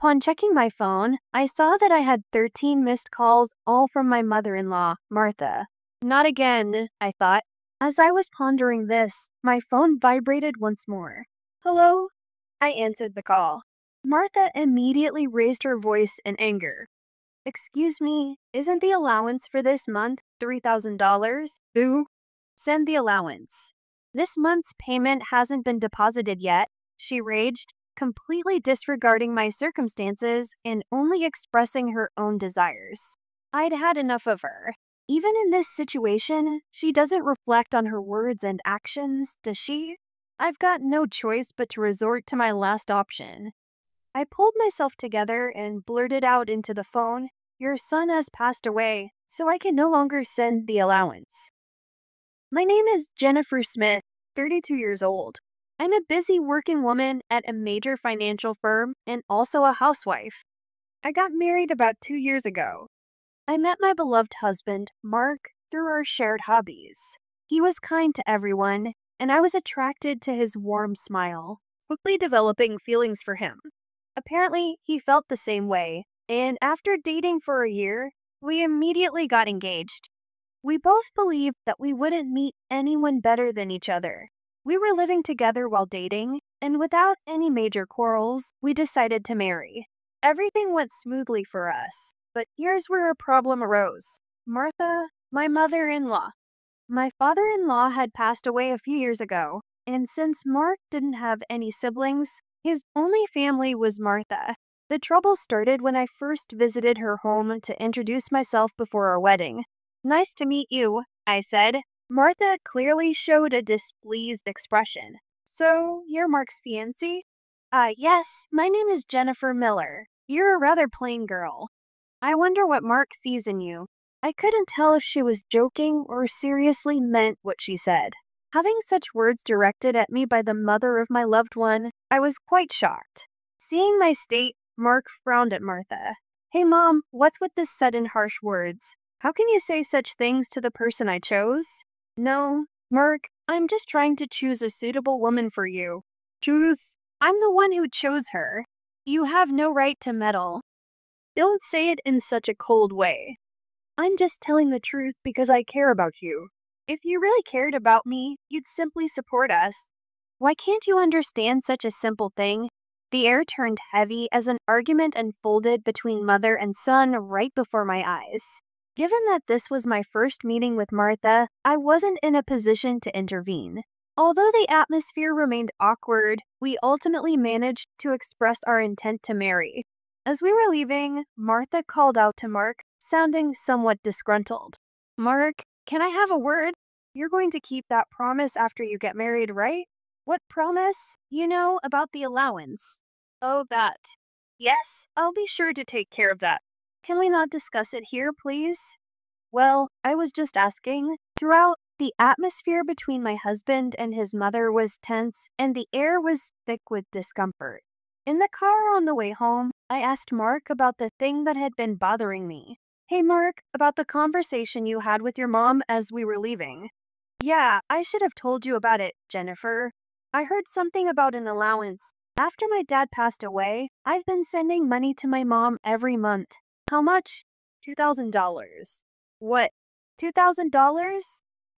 Upon checking my phone, I saw that I had 13 missed calls, all from my mother-in-law, Martha. Not again, I thought. As I was pondering this, my phone vibrated once more. Hello? I answered the call. Martha immediately raised her voice in anger. Excuse me, isn't the allowance for this month $3,000? Boo. Send the allowance. This month's payment hasn't been deposited yet, she raged, completely disregarding my circumstances and only expressing her own desires. I'd had enough of her. Even in this situation, she doesn't reflect on her words and actions, does she? I've got no choice but to resort to my last option. I pulled myself together and blurted out into the phone, "Your son has passed away, so I can no longer send the allowance. My name is Jennifer Smith, 32 years old. I'm a busy working woman at a major financial firm and also a housewife. I got married about 2 years ago. I met my beloved husband, Mark, through our shared hobbies. He was kind to everyone, and I was attracted to his warm smile, quickly developing feelings for him. Apparently, he felt the same way, and after dating for a year, we immediately got engaged. We both believed that we wouldn't meet anyone better than each other. We were living together while dating, and without any major quarrels, we decided to marry. Everything went smoothly for us, but here's where a problem arose. Martha, my mother-in-law. My father-in-law had passed away a few years ago, and since Mark didn't have any siblings, his only family was Martha. The trouble started when I first visited her home to introduce myself before our wedding. Nice to meet you, I said. Martha clearly showed a displeased expression. So, you're Mark's fiancé? Yes, my name is Jennifer Miller. You're a rather plain girl. I wonder what Mark sees in you. I couldn't tell if she was joking or seriously meant what she said. Having such words directed at me by the mother of my loved one, I was quite shocked. Seeing my state, Mark frowned at Martha. Hey Mom, what's with this sudden harsh words? How can you say such things to the person I chose? No, Mark, I'm just trying to choose a suitable woman for you. Choose? I'm the one who chose her. You have no right to meddle. Don't say it in such a cold way. I'm just telling the truth because I care about you. If you really cared about me, you'd simply support us. Why can't you understand such a simple thing? The air turned heavy as an argument unfolded between mother and son right before my eyes. Given that this was my first meeting with Martha, I wasn't in a position to intervene. Although the atmosphere remained awkward, we ultimately managed to express our intent to marry. As we were leaving, Martha called out to Mark, sounding somewhat disgruntled. Mark, can I have a word? You're going to keep that promise after you get married, right? What promise? You know, about the allowance. Oh, that. Yes, I'll be sure to take care of that. Can we not discuss it here, please? Well, I was just asking. Throughout, the atmosphere between my husband and his mother was tense, and the air was thick with discomfort. In the car on the way home, I asked Mark about the thing that had been bothering me. Hey, Mark, about the conversation you had with your mom as we were leaving. Yeah, I should have told you about it, Jennifer. I heard something about an allowance. After my dad passed away, I've been sending money to my mom every month. How much? $2,000. What? $2,000?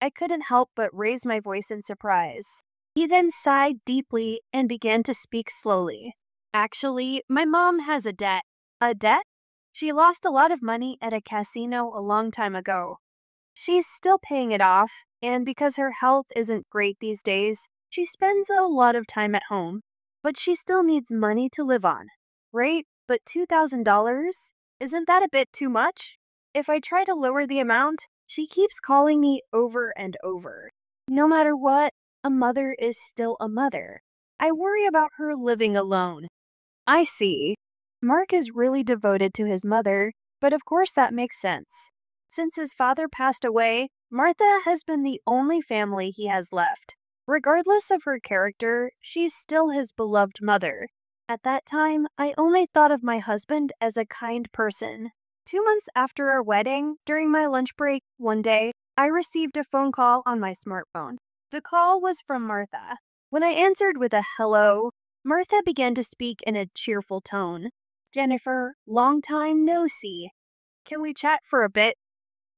I couldn't help but raise my voice in surprise. He then sighed deeply and began to speak slowly. Actually, my mom has a debt. A debt? She lost a lot of money at a casino a long time ago. She's still paying it off, and because her health isn't great these days, she spends a lot of time at home. But she still needs money to live on, right? But $2,000? Isn't that a bit too much? If I try to lower the amount, she keeps calling me over and over. No matter what, a mother is still a mother. I worry about her living alone. I see. Mark is really devoted to his mother, but of course that makes sense. Since his father passed away, Martha has been the only family he has left. Regardless of her character, she's still his beloved mother. At that time, I only thought of my husband as a kind person. 2 months after our wedding, during my lunch break one day, I received a phone call on my smartphone. The call was from Martha. When I answered with a hello, Martha began to speak in a cheerful tone. Jennifer, long time no see. Can we chat for a bit?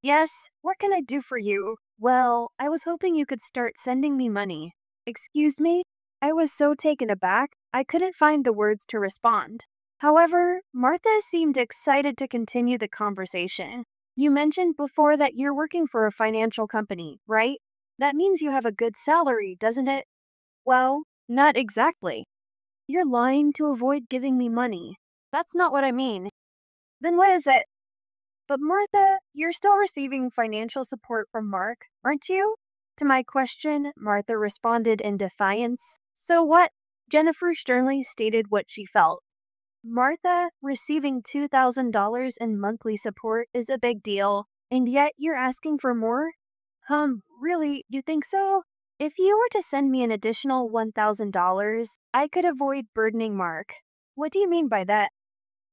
Yes, what can I do for you? Well, I was hoping you could start sending me money. Excuse me? I was so taken aback, I couldn't find the words to respond. However, Martha seemed excited to continue the conversation. You mentioned before that you're working for a financial company, right? That means you have a good salary, doesn't it? Well, not exactly. You're lying to avoid giving me money. That's not what I mean. Then what is it? But Martha, you're still receiving financial support from Mark, aren't you? To my question, Martha responded in defiance. So what? Jennifer sternly stated what she felt. Martha, receiving $2,000 in monthly support is a big deal, and yet you're asking for more? Really, you think so? If you were to send me an additional $1,000, I could avoid burdening Mark. What do you mean by that?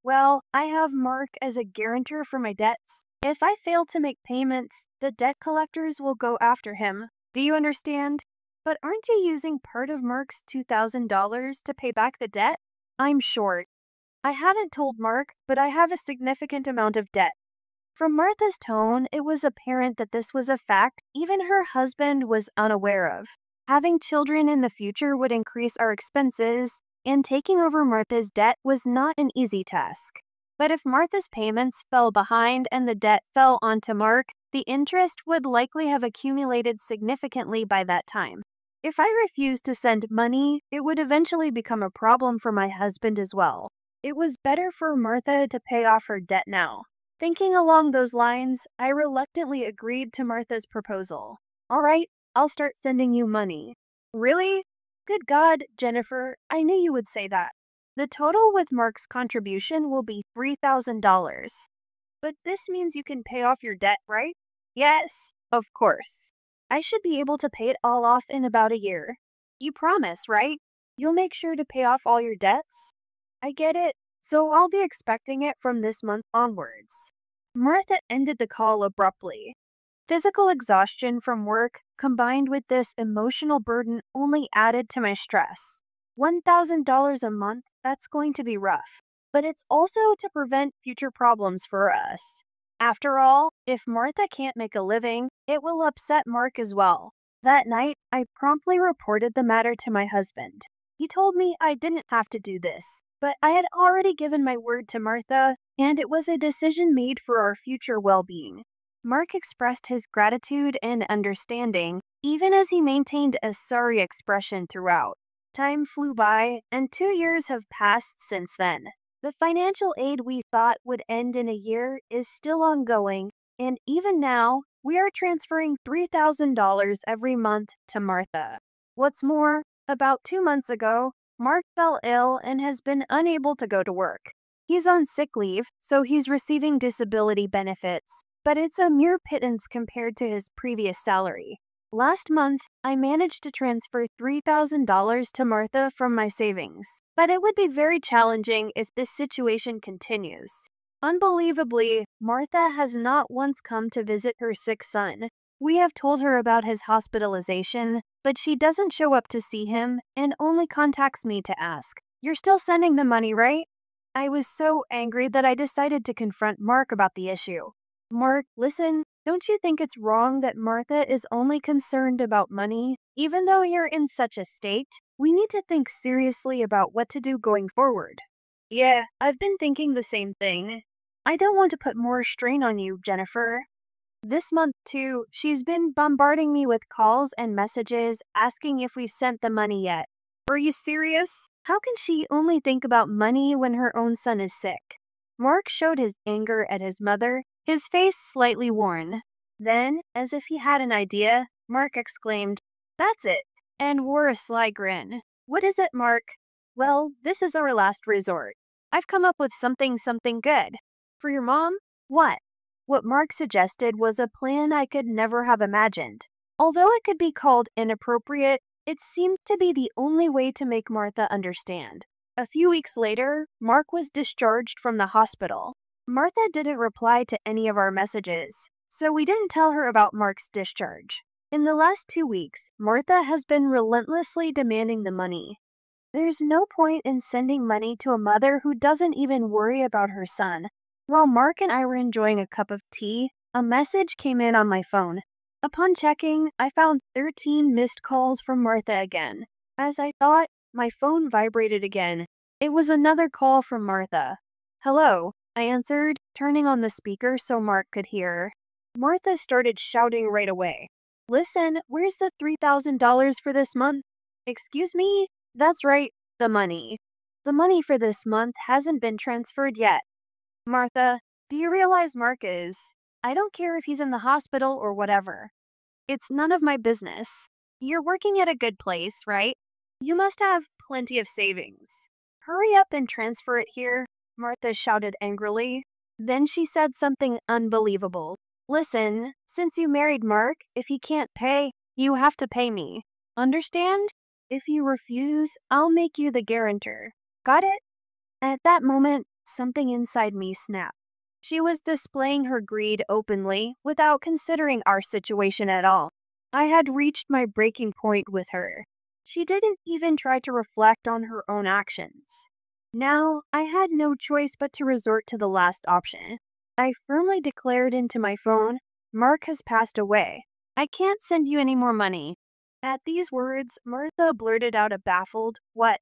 Well, I have Mark as a guarantor for my debts. If I fail to make payments, the debt collectors will go after him. Do you understand? But aren't you using part of Mark's $2,000 to pay back the debt? I'm short. I haven't told Mark, but I have a significant amount of debt. From Martha's tone, it was apparent that this was a fact even her husband was unaware of. Having children in the future would increase our expenses, and taking over Martha's debt was not an easy task. But if Martha's payments fell behind and the debt fell onto Mark, the interest would likely have accumulated significantly by that time. If I refused to send money, it would eventually become a problem for my husband as well. It was better for Martha to pay off her debt now. Thinking along those lines, I reluctantly agreed to Martha's proposal. All right, I'll start sending you money. Really? Good God, Jennifer, I knew you would say that. The total with Mark's contribution will be $3,000. But this means you can pay off your debt, right? Yes, of course. I should be able to pay it all off in about a year. You promise, right? You'll make sure to pay off all your debts? I get it, so I'll be expecting it from this month onwards. Martha ended the call abruptly. Physical exhaustion from work combined with this emotional burden only added to my stress. $1,000 a month, that's going to be rough, but it's also to prevent future problems for us. After all, if Martha can't make a living, it will upset Mark as well. That night, I promptly reported the matter to my husband. He told me I didn't have to do this. But I had already given my word to Martha, and it was a decision made for our future well-being. Mark expressed his gratitude and understanding, even as he maintained a sorry expression throughout. Time flew by, and 2 years have passed since then. The financial aid we thought would end in a year is still ongoing, and even now, we are transferring $3,000 every month to Martha. What's more, about 2 months ago, Mark fell ill and has been unable to go to work. He's on sick leave, so he's receiving disability benefits, but it's a mere pittance compared to his previous salary. Last month, I managed to transfer $3,000 to Martha from my savings, but it would be very challenging if this situation continues. Unbelievably, Martha has not once come to visit her sick son. We have told her about his hospitalization, but she doesn't show up to see him and only contacts me to ask. You're still sending the money, right? I was so angry that I decided to confront Mark about the issue. Mark, listen, don't you think it's wrong that Martha is only concerned about money? Even though you're in such a state, we need to think seriously about what to do going forward. Yeah, I've been thinking the same thing. I don't want to put more strain on you, Jennifer. This month, too, she's been bombarding me with calls and messages asking if we've sent the money yet. Are you serious? How can she only think about money when her own son is sick? Mark showed his anger at his mother, his face slightly worn. Then, as if he had an idea, Mark exclaimed, "That's it," and wore a sly grin. What is it, Mark? Well, this is our last resort. I've come up with something good. For your mom? What? What Mark suggested was a plan I could never have imagined. Although it could be called inappropriate, it seemed to be the only way to make Martha understand. A few weeks later, Mark was discharged from the hospital. Martha didn't reply to any of our messages, so we didn't tell her about Mark's discharge. In the last 2 weeks, Martha has been relentlessly demanding the money. There's no point in sending money to a mother who doesn't even worry about her son. While Mark and I were enjoying a cup of tea, a message came in on my phone. Upon checking, I found 13 missed calls from Martha again. As I thought, my phone vibrated again. It was another call from Martha. "Hello," I answered, turning on the speaker so Mark could hear. Martha started shouting right away. "Listen, where's the $3,000 for this month?" "Excuse me?" "That's right, the money. The money for this month hasn't been transferred yet." "Martha, do you realize Mark is? I don't care if he's in the hospital or whatever. It's none of my business. You're working at a good place, right? You must have plenty of savings. Hurry up and transfer it here," Martha shouted angrily. Then she said something unbelievable. "Listen, since you married Mark, if he can't pay, you have to pay me. Understand? If you refuse, I'll make you the guarantor. Got it?" At that moment, something inside me snapped. She was displaying her greed openly, without considering our situation at all. I had reached my breaking point with her. She didn't even try to reflect on her own actions. Now, I had no choice but to resort to the last option. I firmly declared into my phone, "Mark has passed away. I can't send you any more money." At these words, Martha blurted out a baffled, "What?"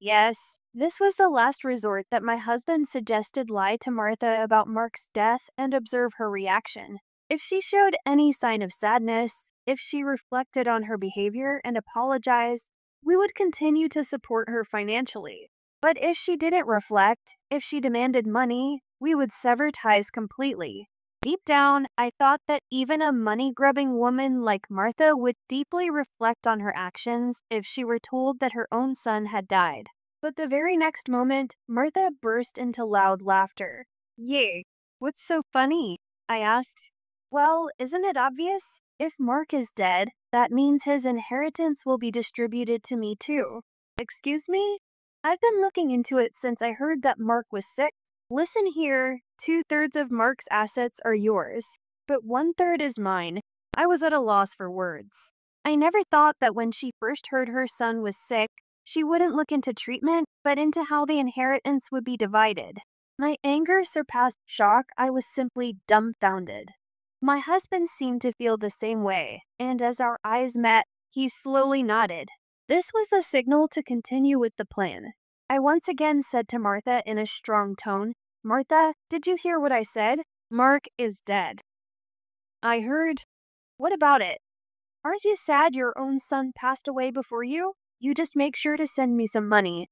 Yes, this was the last resort that my husband suggested lie to Martha about Mark's death and observe her reaction. If she showed any sign of sadness, if she reflected on her behavior and apologized, we would continue to support her financially. But if she didn't reflect, if she demanded money, we would sever ties completely. Deep down, I thought that even a money-grubbing woman like Martha would deeply reflect on her actions if she were told that her own son had died. But the very next moment, Martha burst into loud laughter. "Yay, what's so funny?" I asked. "Well, isn't it obvious? If Mark is dead, that means his inheritance will be distributed to me too." "Excuse me? I've been looking into it since I heard that Mark was sick. Listen here, 2/3 of Mark's assets are yours, but 1/3 is mine." I was at a loss for words. I never thought that when she first heard her son was sick, she wouldn't look into treatment, but into how the inheritance would be divided. My anger surpassed shock. I was simply dumbfounded. My husband seemed to feel the same way, and as our eyes met, he slowly nodded. This was the signal to continue with the plan. I once again said to Martha in a strong tone, "Martha, did you hear what I said? Mark is dead." "I heard." "What about it? Aren't you sad your own son passed away before you? You just make sure to send me some money.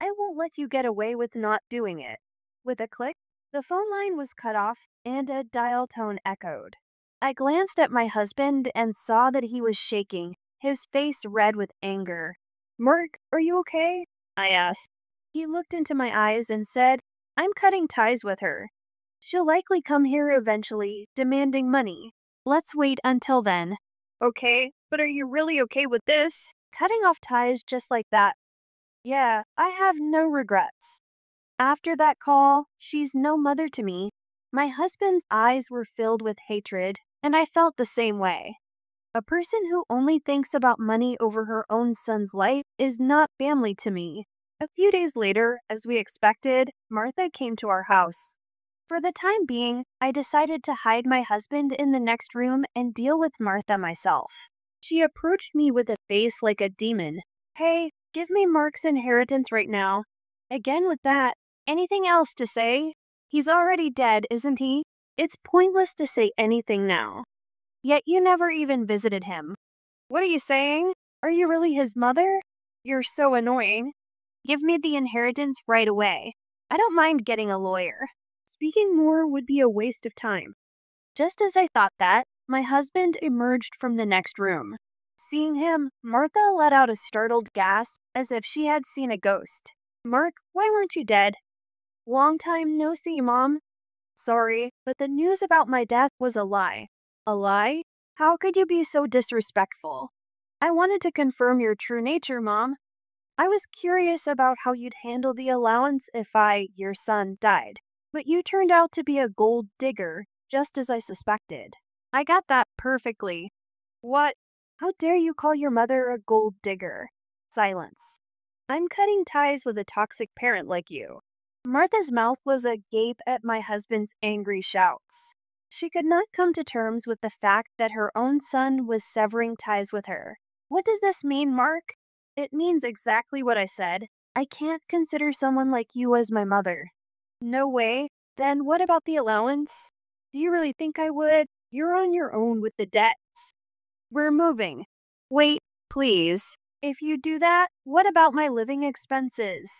I won't let you get away with not doing it." With a click, the phone line was cut off and a dial tone echoed. I glanced at my husband and saw that he was shaking, his face red with anger. "Mark, are you okay?" I asked. He looked into my eyes and said, "I'm cutting ties with her. She'll likely come here eventually, demanding money. Let's wait until then." "Okay, but are you really okay with this? Cutting off ties just like that?" "Yeah, I have no regrets." After that call, she's no mother to me. My husband's eyes were filled with hatred, and I felt the same way. A person who only thinks about money over her own son's life is not family to me. A few days later, as we expected, Martha came to our house. For the time being, I decided to hide my husband in the next room and deal with Martha myself. She approached me with a face like a demon. "Hey, give me Mark's inheritance right now." Again with that, "Anything else to say? He's already dead, isn't he? It's pointless to say anything now. Yet you never even visited him. What are you saying? Are you really his mother? You're so annoying. Give me the inheritance right away. I don't mind getting a lawyer." Speaking more would be a waste of time. Just as I thought that, my husband emerged from the next room. Seeing him, Martha let out a startled gasp as if she had seen a ghost. "Mark, why weren't you dead?" "Long time no see, Mom. Sorry, but the news about my death was a lie." "A lie? How could you be so disrespectful?" "I wanted to confirm your true nature, Mom. I was curious about how you'd handle the allowance if I, your son, died. But you turned out to be a gold digger, just as I suspected." "I got that perfectly." "What? How dare you call your mother a gold digger?" Silence. I'm cutting ties with a toxic parent like you. Martha's mouth was agape at my husband's angry shouts. She could not come to terms with the fact that her own son was severing ties with her. What does this mean, Mark? It means exactly what I said. I can't consider someone like you as my mother. No way. Then what about the allowance? Do you really think I would? You're on your own with the debts. We're moving. Wait, please. If you do that, what about my living expenses?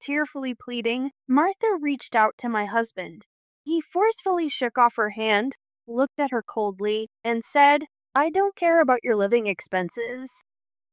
Tearfully pleading, Martha reached out to my husband. He forcefully shook off her hand, looked at her coldly, and said, I don't care about your living expenses.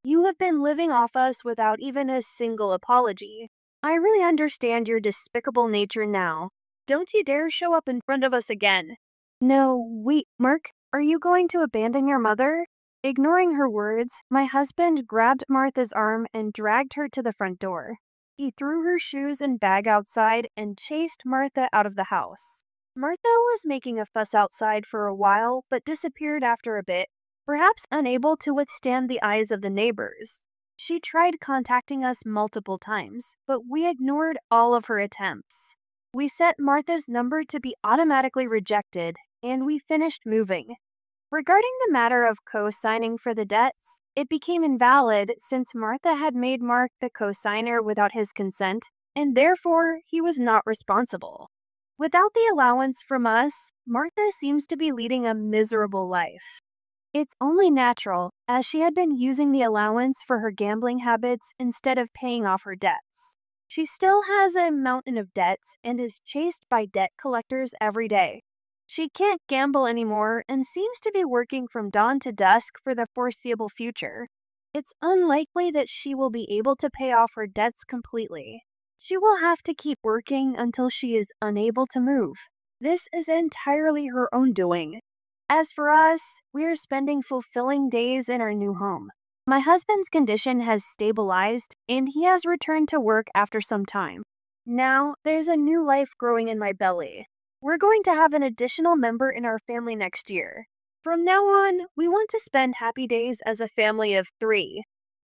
You have been living off us without even a single apology. I really understand your despicable nature now. Don't you dare show up in front of us again. No, wait, Mark, are you going to abandon your mother? Ignoring her words, my husband grabbed Martha's arm and dragged her to the front door. He threw her shoes and bag outside and chased Martha out of the house. Martha was making a fuss outside for a while, but disappeared after a bit, perhaps unable to withstand the eyes of the neighbors. She tried contacting us multiple times, but we ignored all of her attempts. We set Martha's number to be automatically rejected, and we finished moving. Regarding the matter of co-signing for the debts, it became invalid since Martha had made Mark the co-signer without his consent, and therefore he was not responsible. Without the allowance from us, Martha seems to be leading a miserable life. It's only natural, as she had been using the allowance for her gambling habits instead of paying off her debts. She still has a mountain of debts and is chased by debt collectors every day. She can't gamble anymore and seems to be working from dawn to dusk for the foreseeable future. It's unlikely that she will be able to pay off her debts completely. She will have to keep working until she is unable to move. This is entirely her own doing. As for us, we are spending fulfilling days in our new home. My husband's condition has stabilized and he has returned to work after some time. Now, there's a new life growing in my belly. We're going to have an additional member in our family next year. From now on, we want to spend happy days as a family of 3.